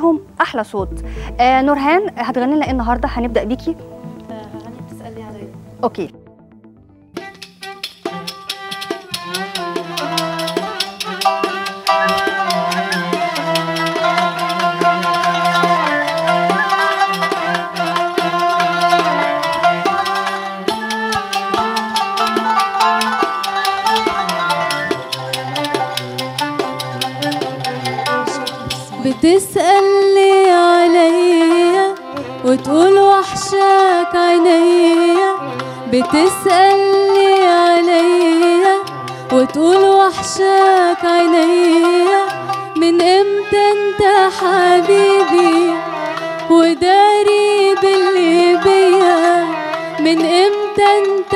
فيهم احلى صوت. نورهان هتغني لنا ايه النهارده؟ هنبدا بيكي. هغني بتسأل ليه عليا. اوكي. بتسأل ليه عليا وتقول وحشاك عينيا، بتسأل ليه عليا وتقول وحشاك عينيا، من امتى انت حبيبي وداري باللي بيا، من امتى انت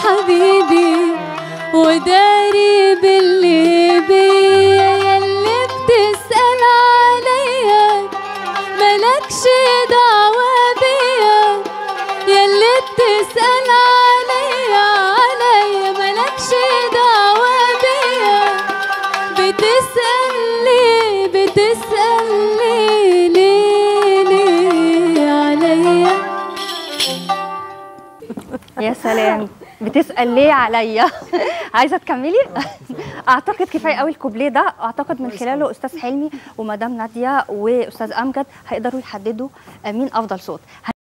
حبيبي وداري باللي بيا، ياللي بتسأل عليا مالكش دعوة بيا، ياللي بتسأل عليا مالكش دعوة بيا، بتسأل ليه بتسأل ليه ليه عليا. يا سلام، بتسأل ليه عليا. عايزه تكملي؟ اعتقد كفايه قوي الكوبليه ده، اعتقد من خلاله استاذ حلمي ومدام ناديه واستاذ امجد هيقدروا يحددوا مين افضل صوت.